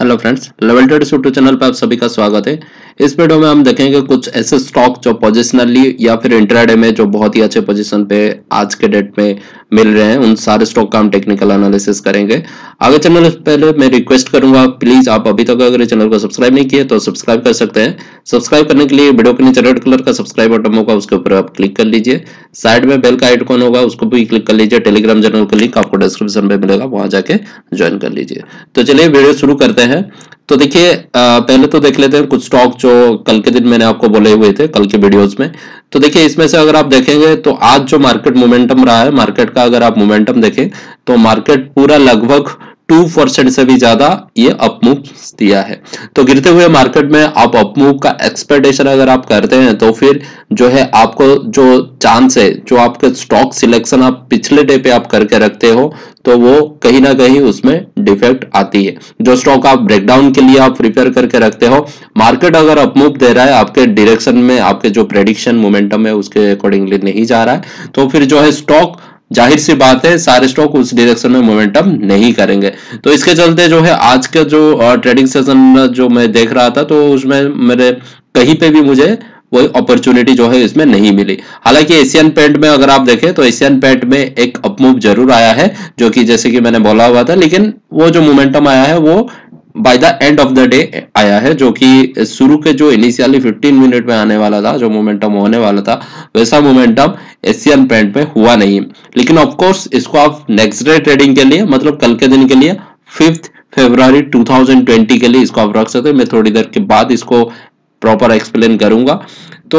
Hello friends, level trader YouTube channel पर आप सभी का स्वागत है। इस वीडियो में हम देखेंगे कुछ ऐसे स्टॉक जो पोजिशनली या फिर इंट्राडे में जो बहुत ही अच्छे पोजीशन पे आज के डेट में मिल रहे हैं, उन सारे स्टॉक का हम टेक्निकल एनालिसिस करेंगे। आगे चैनल पहले मैं रिक्वेस्ट करूंगा, प्लीज आप अभी तक अगर चैनल को सब्सक्राइब नहीं किए तो सब्सक्राइब कर सकते हैं। सब्सक्राइब करने के लिए वीडियो के नीचे रेड कलर का सब्सक्राइब बटन होगा, उसके ऊपर आप क्लिक कर लीजिए। साइड में बेल का आइकॉन होगा, उसको भी क्लिक कर लीजिए। टेलीग्राम चैनल का लिंक आपको डिस्क्रिप्शन में मिलेगा, वहां जाके ज्वाइन कर लीजिए। तो चलिए वीडियो शुरू करते हैं। तो देखिए, पहले तो देख लेते हैं कुछ स्टॉक जो कल के दिन मैंने आपको बोले हुए थे कल के वीडियोस में। तो देखिए, इसमें से अगर आप देखेंगे तो आज जो मार्केट मोमेंटम रहा है, मार्केट का अगर आप मोमेंटम देखें तो मार्केट पूरा लगभग 2% से भी ज्यादा ये अपमूव दिया है। तो गिरते हुए मार्केट में आप अपमूव का एक्सपेक्टेशन अगर आप करते हैं तो फिर जो है आपको जो चांस है, जो आपके स्टॉक सिलेक्शन आप पिछले डे पे आप करके रखते हो तो वो कहीं ना कहीं उसमें डिफेक्ट आती है। जो स्टॉक आप ब्रेकडाउन के लिए आप प्रिपेयर करके रखते हो, मार्केट अगर अपमूव दे रहा है आपके डायरेक्शन में, आपके जो प्रेडिक्शन मोमेंटम है उसके अकॉर्डिंगली नहीं जा रहा है, तो फिर जो है स्टॉक, जाहिर सी बात है, सारे स्टॉक उस डायरेक्शन में मोमेंटम नहीं करेंगे। तो इसके चलते जो है आज का जो ट्रेडिंग सेशन जो मैं देख रहा था तो उसमें मेरे कहीं पे भी मुझे वही अपॉर्चुनिटी जो है इसमें नहीं मिली। हालांकि एशियन पेंट में अगर आप देखें तो एशियन पेंट में एक अपमूव जरूर आया है, जो कि जैसे कि मैंने बोला हुआ था, लेकिन वो जो मोमेंटम आया है वो by the end of the day आया है, जो कि शुरू के जो इनिशियली 15 मिनट में आने वाला था, जो मोमेंटम होने वाला था वैसा मोमेंटम एशियन पेंट में हुआ नहीं। लेकिन ऑफकोर्स इसको आप नेक्स्ट डे ट्रेडिंग के लिए, मतलब कल के दिन के लिए 5 फरवरी 2020 के लिए इसको आप रख सकते हैं। मैं थोड़ी देर के बाद इसको प्रॉपर एक्सप्लेन करूंगा। तो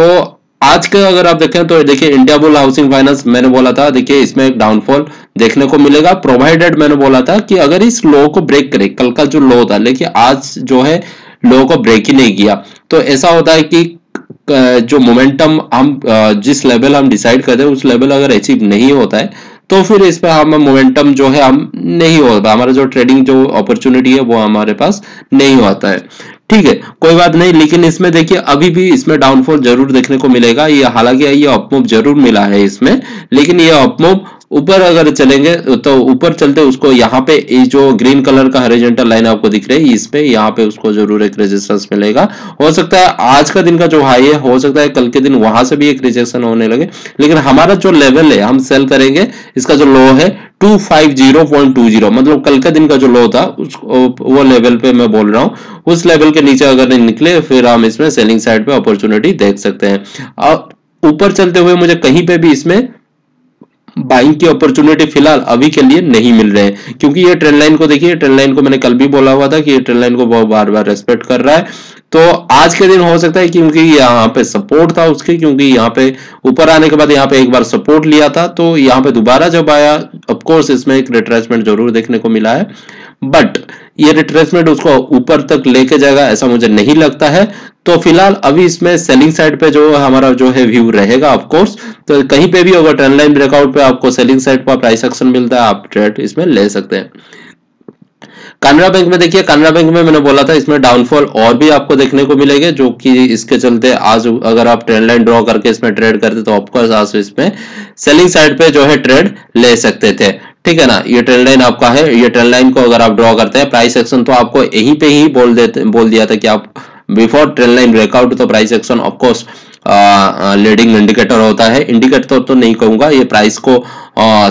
आज के अगर आप देखें तो देखिए, इंडिया बुल हाउसिंग फाइनेंस मैंने बोला था, देखिए इसमें एक डाउनफॉल देखने को मिलेगा, प्रोवाइडेड मैंने बोला था कि अगर इस लो को ब्रेक करे, कल का जो लो था, लेकिन आज जो है लो को ब्रेक ही नहीं किया, तो ऐसा होता है कि जो मोमेंटम हम जिस लेवल हम डिसाइड करते हैं उस लेवल अगर अचीव नहीं होता है तो फिर इस पर हम मोमेंटम जो है हम नहीं होता, हमारा जो ट्रेडिंग जो अपॉर्चुनिटी है वो हमारे पास नहीं होता है। ठीक है, कोई बात नहीं, लेकिन इसमें देखिए अभी भी इसमें डाउनफॉल जरूर देखने को मिलेगा। ये हालांकि ये अपमूव जरूर मिला है इसमें, लेकिन ये अपमूव ऊपर अगर चलेंगे तो ऊपर चलते उसको यहाँ पे जो ग्रीन कलर का हॉरिजॉन्टल लाइन आपको दिख रही है इस पे, यहाँ पे उसको जरूर एक रेजिस्टेंस मिलेगा। हो सकता है आज का दिन का जो हाई है, हो सकता है कल के दिन वहां से भी एक रिजेक्शन होने लगे, लेकिन हमारा जो लेवल है हम सेल करेंगे, इसका जो लो है 250.20, मतलब कल का दिन का जो लो था वो लेवल पे मैं बोल रहा हूँ, उस लेवल के नीचे अगर नहीं निकले फिर हम इसमें सेलिंग साइड पे अपॉर्चुनिटी देख सकते हैं। अब ऊपर चलते हुए मुझे कहीं पे भी इसमें बाइंग की अपॉर्चुनिटी फिलहाल अभी के लिए नहीं मिल रहे हैं, क्योंकि ये ट्रेंड लाइन को देखिए, ट्रेंड लाइन को मैंने कल भी बोला हुआ था कि ये ट्रेंड लाइन को बहुत बार बार रेस्पेक्ट कर रहा है। तो आज के दिन हो सकता है क्योंकि यहाँ पे सपोर्ट था उसके, क्योंकि यहाँ पे ऊपर आने के बाद यहाँ पे एक बार सपोर्ट लिया था, तो यहाँ पे दोबारा जब आया ऑफकोर्स इसमें एक रिट्रेसमेंट जरूर देखने को मिला है, बट ये रिट्रेसमेंट उसको ऊपर तक लेके जाएगा ऐसा मुझे नहीं लगता है। तो फिलहाल अभी इसमें सेलिंग साइड पे जो हमारा जो है व्यू रहेगा ऑफकोर्स, तो कहीं पे भी अगर ट्रेंड लाइन ब्रेकआउट पे आपको सेलिंग साइड पर प्राइस एक्शन मिलता है आप ट्रेड इसमें ले सकते हैं। कानरा बैंक में देखिए, कानरा बैंक में मैंने बोला था इसमें डाउनफॉल और भी आपको देखने को मिलेगा, जो कि इसके चलते आज अगर आप ट्रेंड लाइन ड्रॉ करके इसमें ट्रेड करते तो ऑफकोर्स आज इसमें सेलिंग साइड पे जो है ट्रेड ले सकते थे। ठीक है ना, ये ट्रेंड लाइन आपका है, ये ट्रेंड लाइन को अगर आप ड्रॉ करते हैं, प्राइस एक्शन तो आपको यहीं पे ही बोल दिया था कि आप बिफोर ट्रेंड लाइन ब्रेकआउट, तो price action of course leading indicator होता है, इंडिकेटर तो नहीं कहूंगा, ये प्राइस को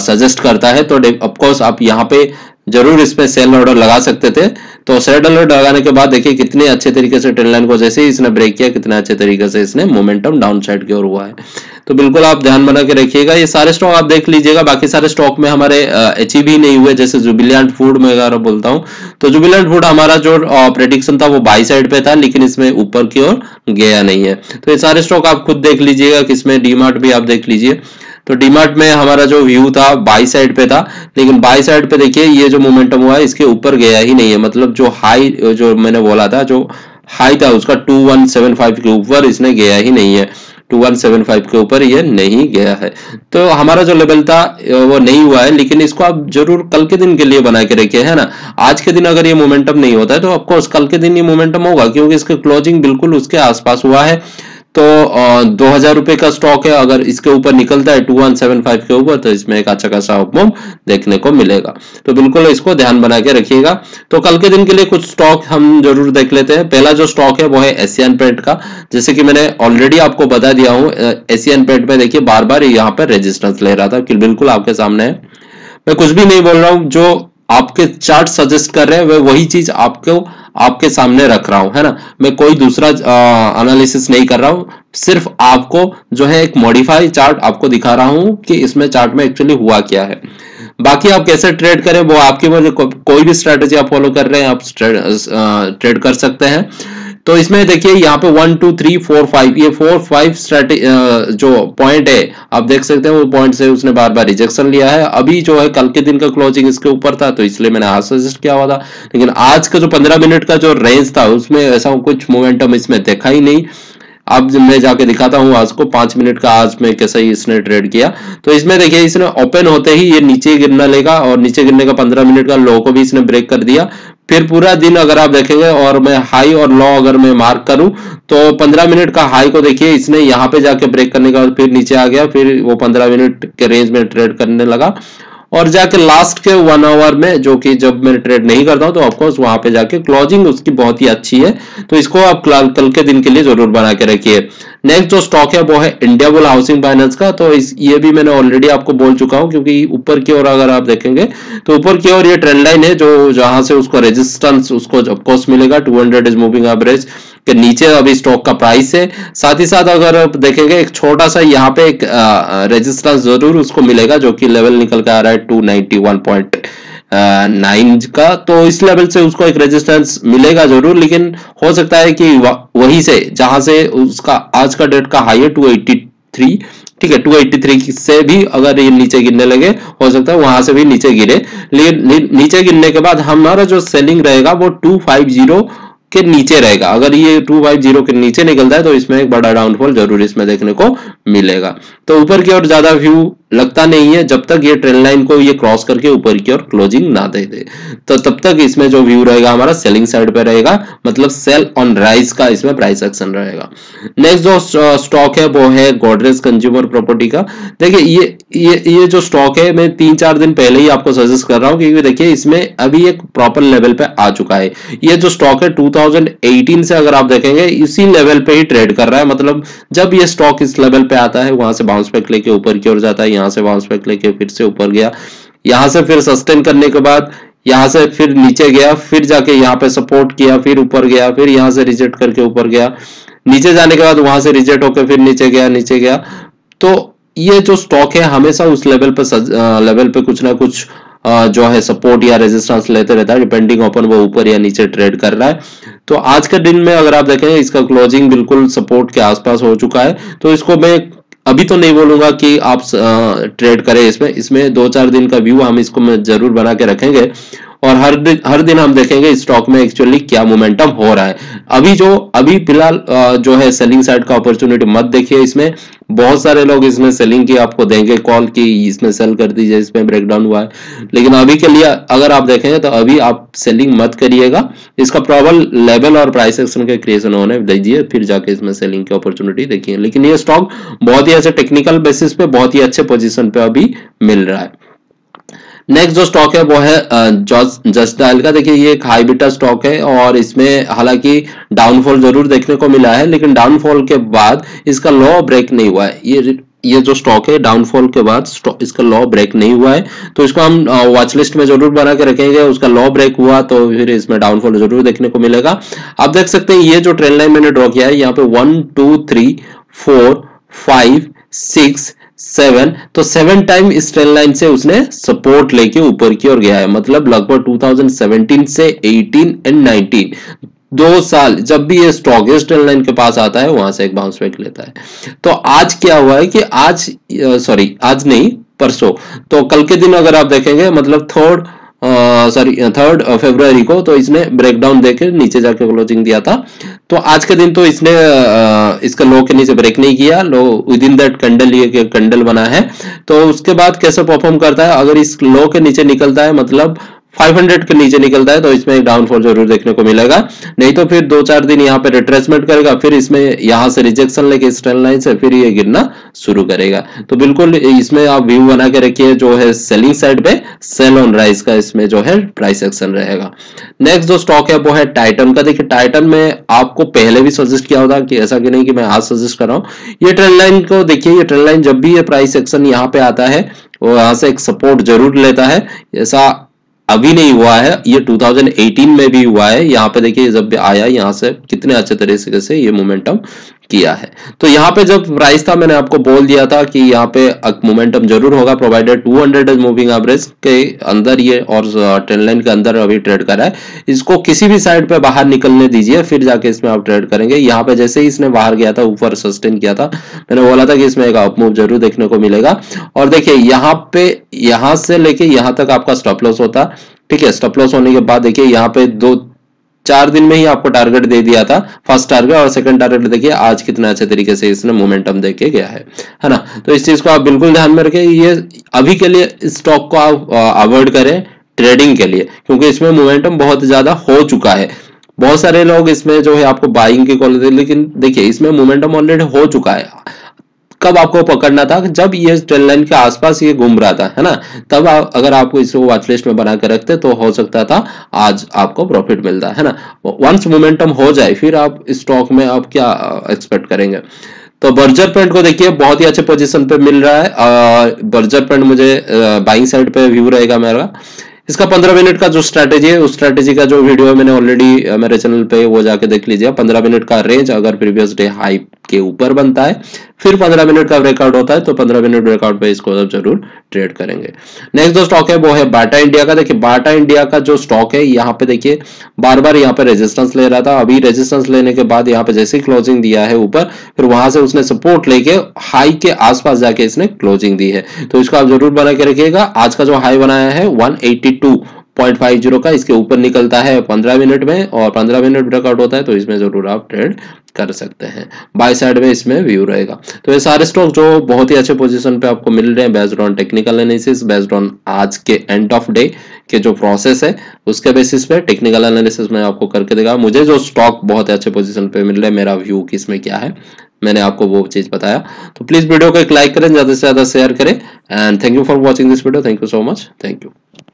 सजेस्ट करता है। तो ऑफकोर्स आप यहाँ पे जरूर इसमें सेल ऑर्डर लगा सकते थे। तो सेल ऑर्डर लगाने के बाद देखिए कितने अच्छे तरीके से ट्रेंड लाइन को जैसे ही इसने ब्रेक किया, कितने अच्छे तरीके से इसने मोमेंटम डाउनसाइड की ओर हुआ है। तो बिल्कुल आप ध्यान बना के रखिएगा, ये सारे स्टॉक आप देख लीजिएगा। बाकी सारे स्टॉक में हमारे अचीव ही नहीं हुए, जैसे जुबिलियंट फूड में अगर बोलता हूँ तो जुबिलियंट फूड हमारा जो प्रेडिक्शन था वो बाई साइड पे था, लेकिन इसमें ऊपर की ओर गया नहीं है। तो ये सारे स्टॉक आप खुद देख लीजिएगा, किसमें डीमार्ट भी आप देख लीजिए। तो डीमार्ट में हमारा जो व्यू था बाई साइड पे था, लेकिन बाई साइड पे देखिए ये जो मोमेंटम हुआ है इसके ऊपर गया ही नहीं है, मतलब जो हाई जो मैंने बोला था, जो हाई था उसका 2175 के ऊपर इसने गया ही नहीं है, 2175 के ऊपर ये नहीं गया है। तो हमारा जो लेवल था वो नहीं हुआ है, लेकिन इसको आप जरूर कल के दिन के लिए बना के रखिए, है ना। आज के दिन अगर ये मोमेंटम नहीं होता है तो ऑफकोर्स कल के दिन ये मोमेंटम होगा, क्योंकि इसके क्लोजिंग बिल्कुल उसके आसपास हुआ है, तो 2000 रुपए का स्टॉक है, अगर इसके ऊपर निकलता है 2175 के ऊपर तो इसमें एक अच्छा खासा अपमूव देखने को मिलेगा। तो बिल्कुल इसको ध्यान बना के रखिएगा। तो कल के दिन के लिए कुछ स्टॉक हम जरूर देख लेते हैं। पहला जो स्टॉक है वो है एशियन पेंट का। जैसे कि मैंने ऑलरेडी आपको बता दिया हूं, एशियन पेंट में देखिए बार बार यहाँ पर रेजिस्टेंस ले रहा था, कि बिल्कुल आपके सामने है, मैं कुछ भी नहीं बोल रहा हूं, जो आपके चार्ट सजेस्ट कर रहे हैं वह वही चीज आपको आपके सामने रख रहा हूं, है ना। मैं कोई दूसरा एनालिसिस नहीं कर रहा हूं, सिर्फ आपको जो है एक मॉडिफाई चार्ट आपको दिखा रहा हूं कि इसमें चार्ट में एक्चुअली हुआ क्या है। बाकी आप कैसे ट्रेड करें वो आपकी मर्जी, कोई भी स्ट्रेटेजी आप फॉलो कर रहे हैं आप ट्रेड कर सकते हैं। तो इसमें देखिए यहाँ पे 1 2 3 4 5 ये 4 5 जो पॉइंट है आप देख सकते हैं, वो पॉइंट से उसने बार बार रिजेक्शन लिया है। अभी जो है कल के दिन का क्लोजिंग इसके ऊपर था तो इसलिए मैंने आज सजेस्ट किया हुआ था, लेकिन आज का जो 15 मिनट का जो रेंज था उसमें ऐसा कुछ मोमेंटम इसमें देखा ही नहीं। अब मैं जाके दिखाता हूं आज को 5 मिनट का, आज में कैसे इसने ट्रेड किया। तो इसमें देखिए इसने ओपन होते ही ये नीचे गिरना लेगा और नीचे गिरने का 15 मिनट का लो को भी इसने ब्रेक कर दिया। फिर पूरा दिन अगर आप देखेंगे और मैं हाई और लो अगर मैं मार्क करूं तो 15 मिनट का हाई को देखिए इसने यहाँ पे जाके ब्रेक करने का, और फिर नीचे आ गया, फिर वो 15 मिनट के रेंज में ट्रेड करने लगा और जाके लास्ट के 1 आवर में, जो कि जब मैं ट्रेड नहीं करता हूं तो ऑफकोर्स वहां पे जाके क्लोजिंग उसकी बहुत ही अच्छी है। तो इसको आप कल के दिन के लिए जरूर बना के रखिए। नेक्स्ट जो स्टॉक है वो है इंडिया बुल हाउसिंग फाइनेंस का। तो ये भी मैंने ऑलरेडी आपको बोल चुका हूं, क्योंकि ऊपर की ओर अगर आप देखेंगे तो ऊपर की ओर ये ट्रेंड लाइन है जो जहां से उसको रेजिस्टेंस उसको ऑफकोर्स मिलेगा 200 इज मूविंग एवरेज के नीचे अभी स्टॉक का प्राइस है। साथ ही साथ अगर आप देखेंगे एक छोटा सा यहाँ पे एक रेजिस्टेंस जरूर उसको मिलेगा, जो कि लेवल निकल के आ रहा है 291.9 का। तो इस लेवल से उसको एक रेजिस्टेंस मिलेगा जरूर, लेकिन हो सकता है कि वहीं से जहां से उसका आज का डेट का हाई है 283, ठीक है, 283 से भी अगर ये नीचे गिरने लगे हो सकता है वहां से भी नीचे गिरे, लेकिन नीचे गिरने के बाद हमारा जो सेलिंग रहेगा वो 250 के नीचे रहेगा। अगर ये 250 के नीचे निकलता है तो इसमें एक बड़ा डाउनफॉल जरूर इसमें देखने को मिलेगा। तो ऊपर की ओर ज्यादा व्यू लगता नहीं है जब तक ये ट्रेंड लाइन को ये क्रॉस करके ऊपर की ओर क्लोजिंग ना दे दे, तो तब तक इसमें जो व्यू रहेगा हमारा सेलिंग साइड पे रहेगा, मतलब सेल ऑन राइज का इसमें प्राइस एक्शन रहेगा। नेक्स्ट जो स्टॉक है वो है गोदरेज कंज्यूमर प्रॉपर्टी का। देखिए ये जो स्टॉक है मैं 3-4 दिन पहले ही आपको सजेस्ट कर रहा हूँ, क्योंकि देखिये इसमें अभी एक प्रॉपर लेवल पे आ चुका है। ये जो स्टॉक है 2018 से अगर आप देखेंगे इसी लेवल पे ही ट्रेड कर रहा है, मतलब जब ये स्टॉक इस लेवल पे आता है वहां से बाउंस बैक लेके ऊपर की ओर जाता है, यहां से बाउंस बैक लेके फिर से ऊपर गया, यहां से फिर सस्टेन करने के बाद यहां से फिर नीचे गया, फिर जाके यहाँ पे सपोर्ट किया, फिर ऊपर गया, फिर यहां से रिजेक्ट करके ऊपर गया, नीचे जाने के बाद वहां से रिजेक्ट होकर फिर नीचे गया। तो ये जो स्टॉक है हमेशा उस लेवल पे कुछ ना कुछ जो है सपोर्ट या रेजिस्टेंस लेते रहता है, डिपेंडिंग अपन वो ऊपर या नीचे ट्रेड कर रहा है। तो आज के दिन में अगर आप देखें इसका क्लोजिंग बिल्कुल सपोर्ट के आसपास हो चुका है, तो इसको मैं अभी तो नहीं बोलूंगा कि आप ट्रेड करें इसमें 2-4 दिन का व्यू हम इसको जरूर बना के रखेंगे और हर दिन हम देखेंगे इस स्टॉक में एक्चुअली क्या मोमेंटम हो रहा है। अभी फिलहाल जो है सेलिंग साइड का अपॉर्चुनिटी मत देखिए, इसमें बहुत सारे लोग इसमें सेलिंग की आपको देंगे कॉल की, इसमें सेल कर दीजिए, इसमें ब्रेकडाउन हुआ है, लेकिन अभी के लिए अगर आप देखेंगे तो अभी आप सेलिंग मत करिएगा, इसका प्रॉपर लेवल और प्राइस एक्शन के क्रिएशन होने दीजिए, फिर जाके इसमें सेलिंग की अपॉर्चुनिटी देखिए। लेकिन ये स्टॉक बहुत ही अच्छे टेक्निकल बेसिस पे बहुत ही अच्छे पोजिशन पे अभी मिल रहा है। नेक्स्ट जो स्टॉक है वो है जस्ट डायल का। देखिए ये एक हाई बीटा स्टॉक है और इसमें हालांकि डाउनफॉल जरूर देखने को मिला है, लेकिन डाउनफॉल के बाद इसका लो ब्रेक नहीं हुआ है। ये जो स्टॉक है डाउनफॉल के बाद इसका लॉ ब्रेक नहीं हुआ है, तो इसको हम वॉच लिस्ट में जरूर बना के रखेंगे। उसका लॉ ब्रेक हुआ तो फिर इसमें डाउनफॉल जरूर देखने को मिलेगा। आप देख सकते हैं ये जो ट्रेंड लाइन मैंने ड्रॉ किया है यहाँ पे 1 2 3 4 5 6 7, तो 7 टाइम इस ट्रेंड लाइन से उसने सपोर्ट लेके ऊपर की ओर गया है, मतलब लगभग 2017 से 18 एंड 19 2 साल जब भी ये स्टॉक इस ट्रेंड लाइन के पास आता है वहां से एक बाउंस बैक लेता है। तो आज क्या हुआ है कि परसों तो कल के दिन अगर आप देखेंगे मतलब 3 फरवरी को तो इसने ब्रेकडाउन देकर नीचे जाके क्लोजिंग दिया था। तो आज के दिन तो इसने इसका लो के नीचे ब्रेक नहीं किया, low within that candle ये कैंडल बना है। तो उसके बाद कैसे परफॉर्म करता है, अगर इस लो के नीचे निकलता है मतलब 500 के नीचे निकलता है तो इसमें एक डाउनफॉल जरूर देखने को मिलेगा, नहीं तो फिर दो चार दिन यहाँ पे रिट्रेसमेंट करेगा, फिर इसमें यहाँ से रिजेक्शन लेके इस ट्रेंड लाइन से फिर ये गिरना शुरू करेगा। तो बिल्कुल इसमें आप व्यू बना के रखिए जो है सेलिंग साइड पे सेल ऑन राइज का इसमें जो है प्राइस एक्शन रहेगा। नेक्स्ट जो स्टॉक है वो है टाइटन का। देखिए टाइटन में आपको पहले भी सजेस्ट किया होता कि ऐसा कि नहीं कि मैं आज सजेस्ट कर रहा हूं। ये ट्रेंड लाइन को देखिए, ये ट्रेंड लाइन जब भी ये प्राइस एक्शन यहाँ पे आता है वो यहाँ से एक सपोर्ट जरूर लेता है। ऐसा अभी नहीं हुआ है, ये 2018 में भी हुआ है। यहाँ पे देखिए जब आया यहाँ से कितने अच्छे तरीके से ये मोमेंटम किया है। तो यहाँ पे जब प्राइस था मैंने आपको बोल दिया था कि यहाँ पे मोमेंटम जरूर होगा प्रोवाइडेड 200 मूविंग एवरेज के अंदर ये और ट्रेंड लाइन के अंदर अभी ट्रेड कर रहा है। इसको किसी भी साइड पे बाहर निकलने दीजिए फिर जाके इसमें आप ट्रेड करेंगे। यहाँ पे जैसे ही इसने बाहर गया था ऊपर सस्टेन किया था, मैंने बोला था कि इसमें एक अपमूव जरूर देखने को मिलेगा। और देखिये यहाँ पे यहाँ से लेके यहाँ तक आपका स्टॉप लॉस होता, ठीक है। स्टॉप लॉस होने के बाद देखिए यहाँ पे दो चार दिन में ही आपको टारगेट दे दिया था, फर्स्ट टारगेट और सेकंड टारगेट। देखिए आज कितना अच्छे तरीके से इसने मोमेंटम देके गया है ना। तो इस चीज को आप बिल्कुल ध्यान में रखें, ये अभी के लिए स्टॉक को आप अवॉइड करें ट्रेडिंग के लिए, क्योंकि इसमें मोमेंटम बहुत ज्यादा हो चुका है। बहुत सारे लोग इसमें जो है आपको बाइंग की कॉल देते, लेकिन देखिए इसमें मोमेंटम ऑलरेडी हो चुका है। कब आपको पकड़ना था? जब ये ट्रेंड लाइन के आसपास ये घूम रहा था, है ना, तब अगर आपको इसको वॉच लिस्ट में बना के रखते तो हो सकता था आज आपको प्रॉफिट मिलता, है ना। वंस मोमेंटम हो जाए फिर आप स्टॉक में आप क्या एक्सपेक्ट करेंगे। तो बर्जर पेंट को देखिए बहुत ही अच्छे पोजीशन पे मिल रहा है। बर्जर पेंट मुझे बाइंग साइड पे व्यू रहेगा मेरा। इसका 15 मिनट का जो स्ट्रैटेजी है उस स्ट्रैटेजी का जो वीडियो है मैंने ऑलरेडी मेरे चैनल पे वो जाके देख लीजिए। 15 मिनट का रेंज अगर प्रीवियस डे हाई के ऊपर बनता है फिर 15 मिनट का ब्रेकआउट होता है तो 15 मिनट ब्रेकआउट पे इसको जरूर ट्रेड करेंगे। नेक्स्ट जो स्टॉक है वो है बाटा इंडिया का। देखिए बाटा इंडिया का जो स्टॉक है यहाँ पे देखिए बार बार यहाँ पे रेजिस्टेंस ले रहा था। अभी रेजिस्टेंस लेने के बाद यहाँ पे जैसे क्लोजिंग दिया है ऊपर, फिर वहां से उसने सपोर्ट लेके हाई के आसपास जाके इसने क्लोजिंग दी है। तो इसको आप जरूर बना के रखिएगा। आज का जो हाई बनाया है 182.50 का, इसके ऊपर निकलता है 15 मिनट में और 15 मिनट ब्रेकआउट होता है तो इसमें जरूर आप ट्रेड कर सकते हैं। बाय साइड में इसमें व्यू रहेगा। तो ये सारे स्टॉक जो बहुत ही अच्छे पोजीशन पे आपको मिल रहे हैं based on technical analysis, based on आज के एंड ऑफ डे के जो प्रोसेस है उसके बेसिस पे टेक्निकल एनालिसिस में आपको करके देगा। मुझे जो स्टॉक बहुत अच्छे पोजीशन पे मिल रहे हैं मेरा व्यू किसमें क्या है मैंने आपको वो चीज बताया। तो प्लीज वीडियो को एक लाइक करें, ज्यादा से ज्यादा शेयर करें and thank you for watching this video. Thank you so much, thank you.